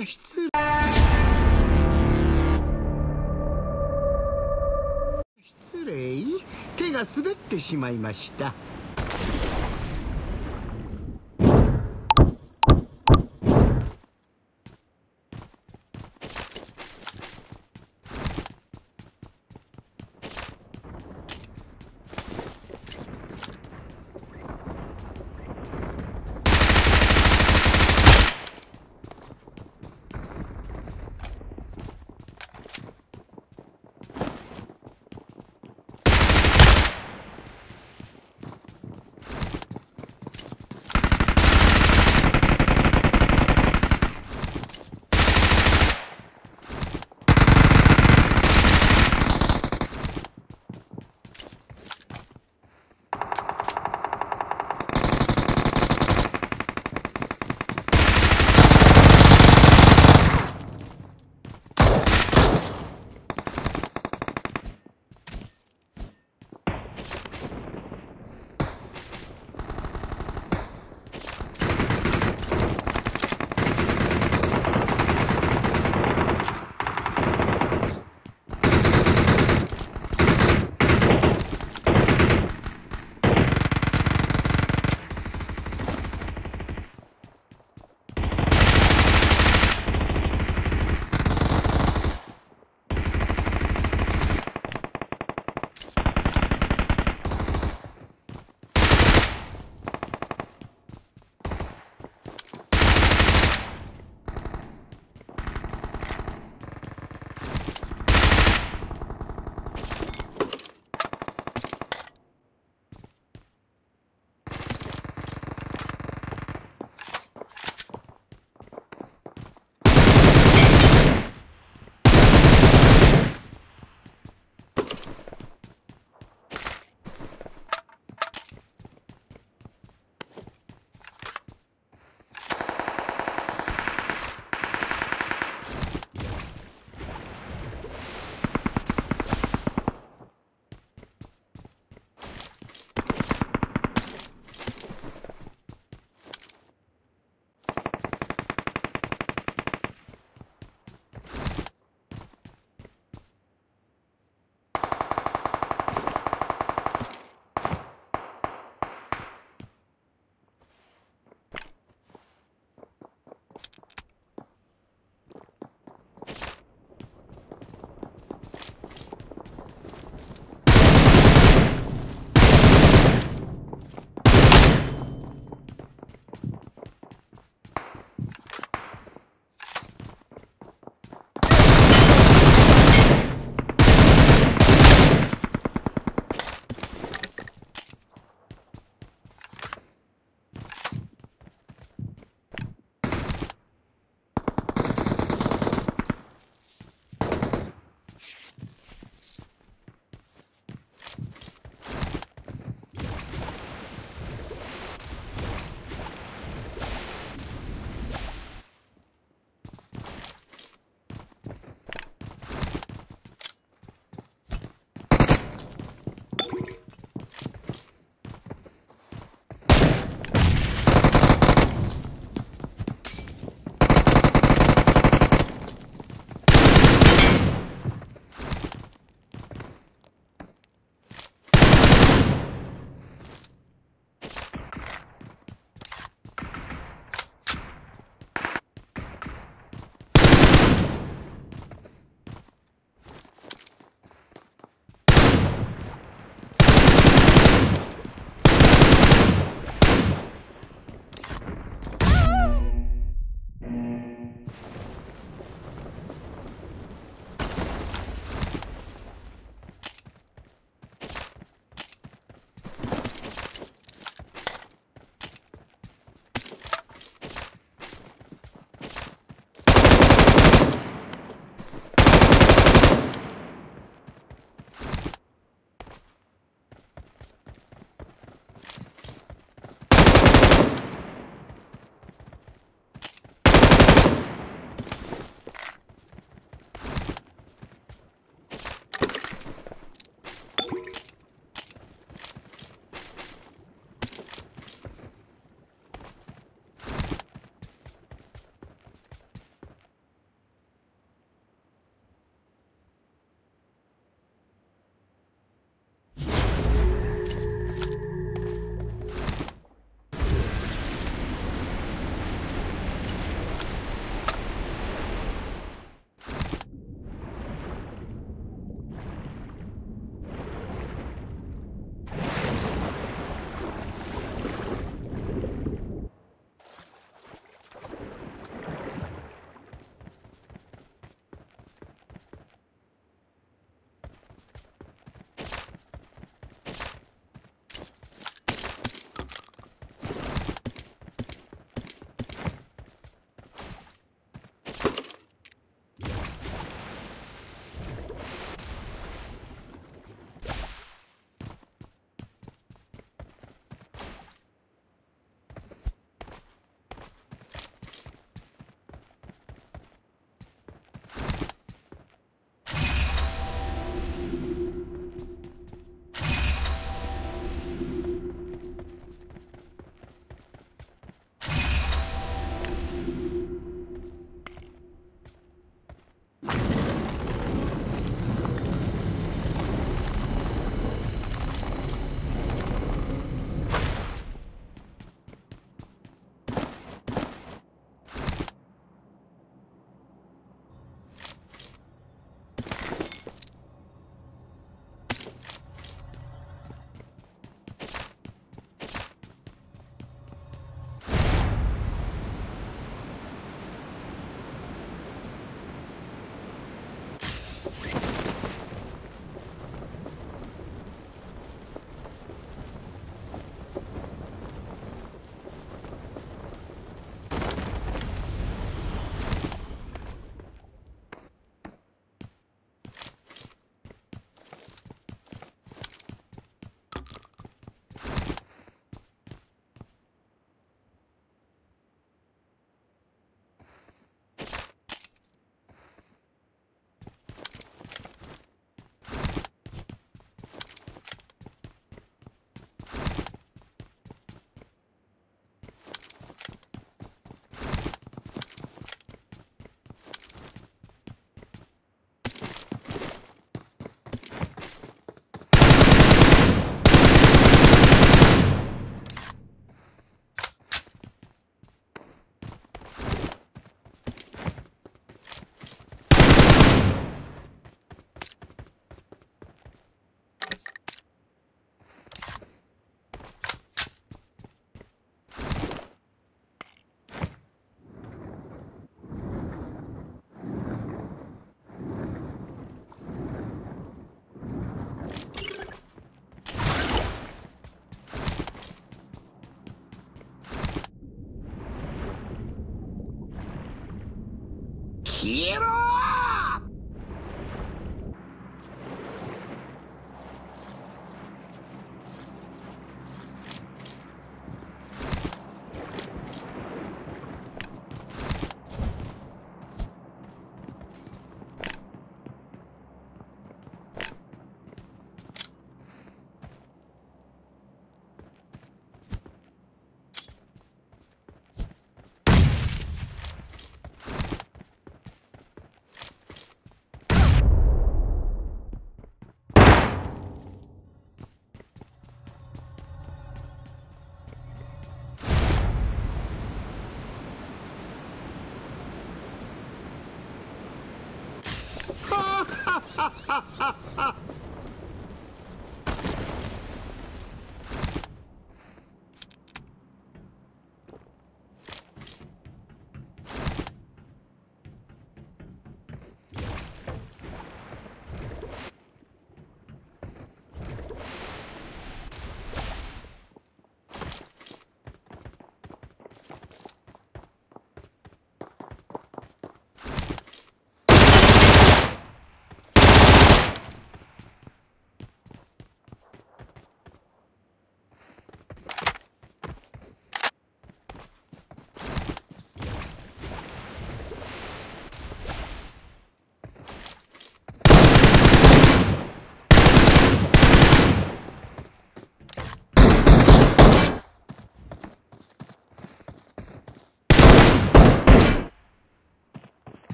や失礼。失礼。手が滑ってしまいました。hero!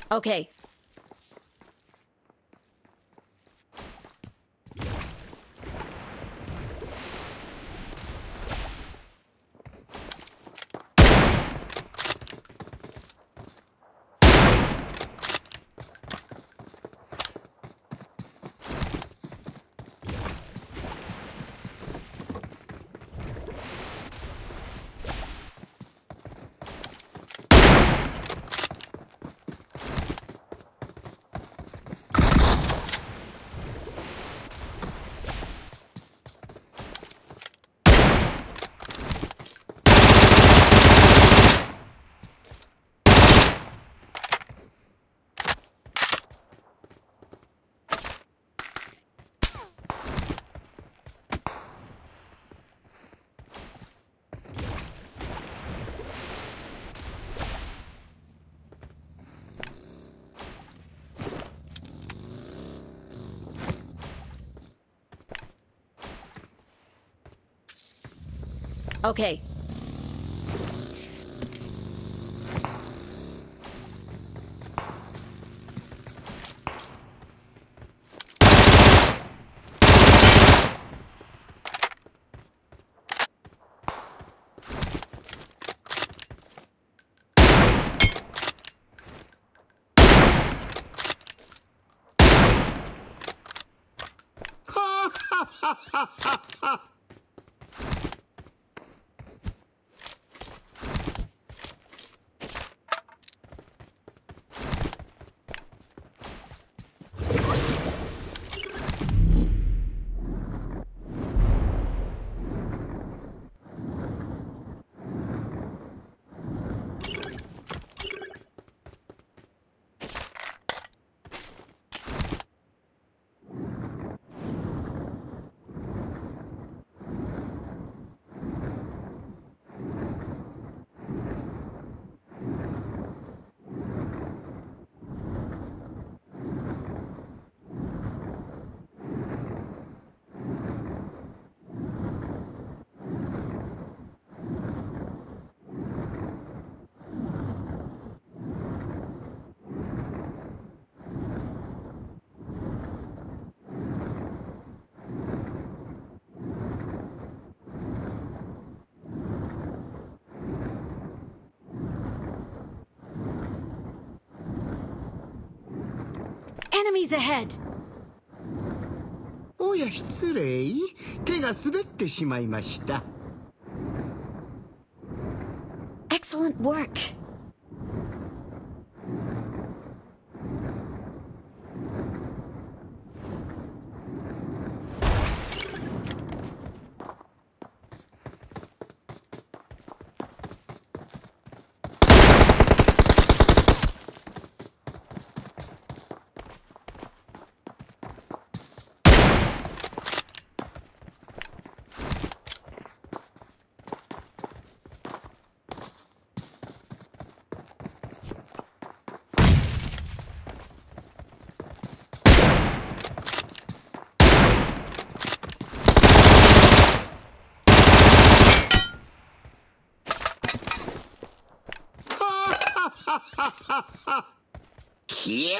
Okay. Okay. Enemies ahead. おや失礼。手が滑ってしまいました。Excellent work. Get up! Get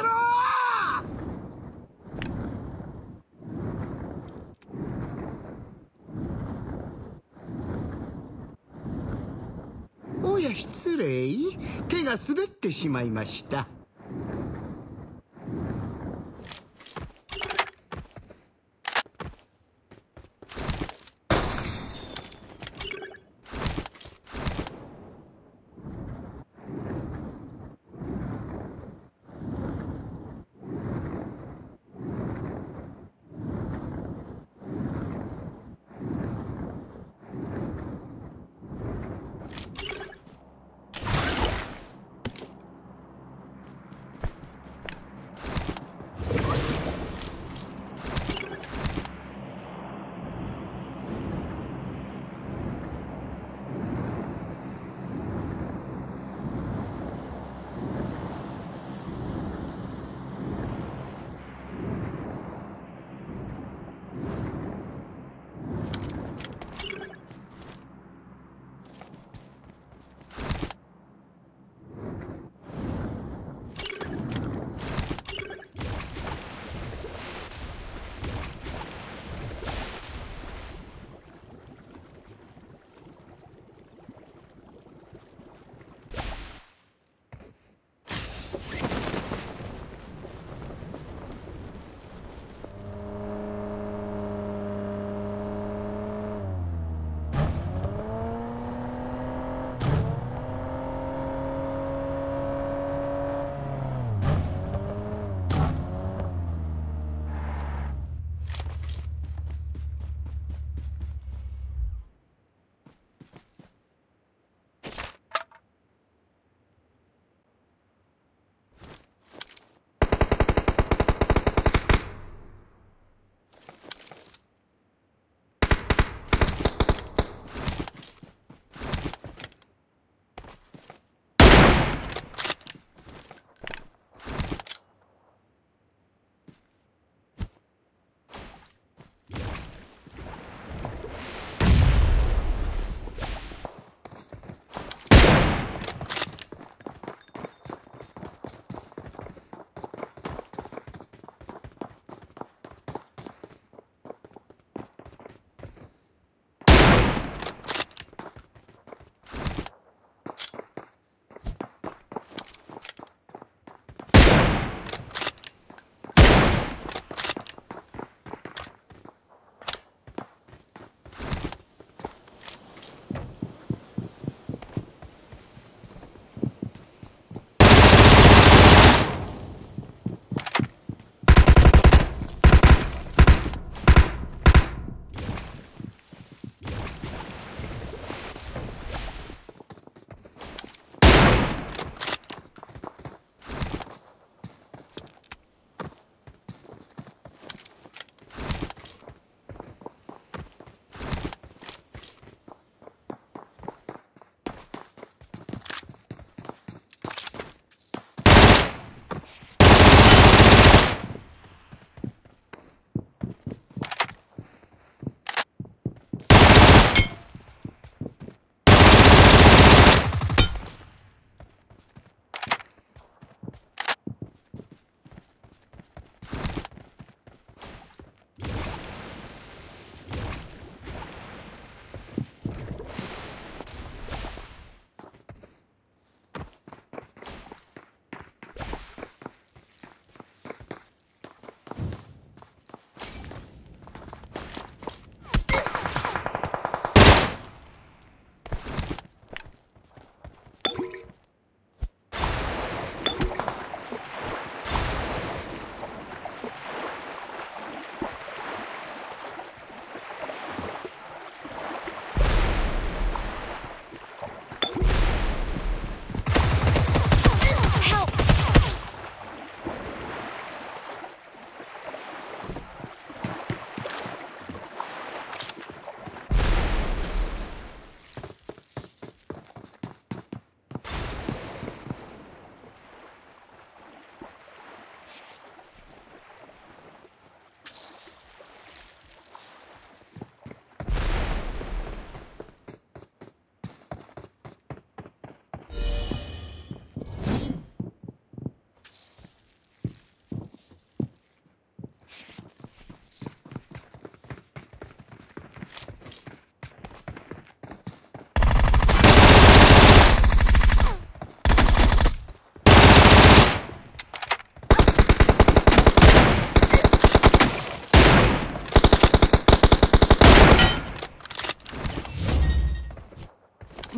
up! Oh yeah, 失礼。手が滑ってしまいました。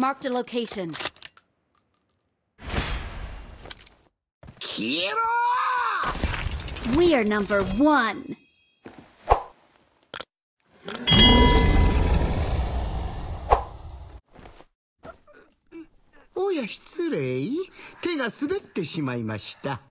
Marked a location. We are number one. Oh, 失礼。手が滑ってしまいました。